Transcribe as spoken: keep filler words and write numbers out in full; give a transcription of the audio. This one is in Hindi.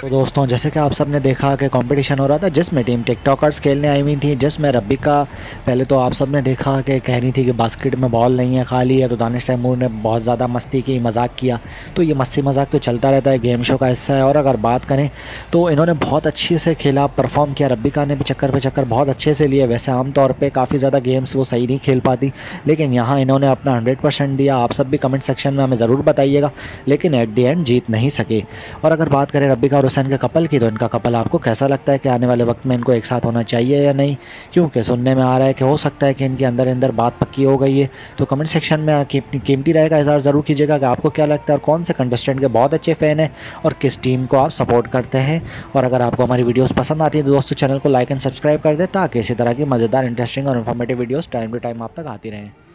तो दोस्तों जैसे कि आप सब ने देखा कि कंपटीशन हो रहा था जिसमें टीम टिकटॉकर्स खेलने आई हुई थी, जिसमें रब्बी का पहले तो आप सब ने देखा कि कह रही थी कि बास्केट में बॉल नहीं है, खाली है, तो दानिश तैमूर ने बहुत ज़्यादा मस्ती की, मजाक किया। तो ये मस्ती मजाक तो चलता रहता है, गेम शो का हिस्सा है। और अगर बात करें तो इन्होंने बहुत अच्छे से खेला, परफॉर्म किया, रब्बी का ने भी चक्कर पे चक्कर बहुत अच्छे से लिए। वैसे आमतौर पर काफ़ी ज़्यादा गेम्स वो सही नहीं खेल पाती, लेकिन यहाँ इन्होंने अपना हंड्रेड परसेंट दिया। आप सब भी कमेंट सेक्शन में हमें ज़रूर बताइएगा, लेकिन एट दी एंड जीत नहीं सके। और अगर बात करें रब्बी का और हुसैन के कपल की, तो इनका कपल आपको कैसा लगता है कि आने वाले वक्त में इनको एक साथ होना चाहिए या नहीं? क्योंकि सुनने में आ रहा है कि हो सकता है कि इनके अंदर अंदर बात पक्की हो गई है। तो कमेंट सेक्शन में कीमती राय का इजहार ज़रूर कीजिएगा कि आपको क्या लगता है और कौन से कंटेस्टेंट के बहुत अच्छे फ़ैन हैं और किस टीम को आप सपोर्ट करते हैं। और अगर आपको हमारी वीडियोस पसंद आती है तो दोस्तों चैनल को लाइक एंड सब्सक्राइब कर दें, ताकि इसी तरह की मज़ेदार, इंटरेस्टिंग और informative videos time to time आप तक आती रहें।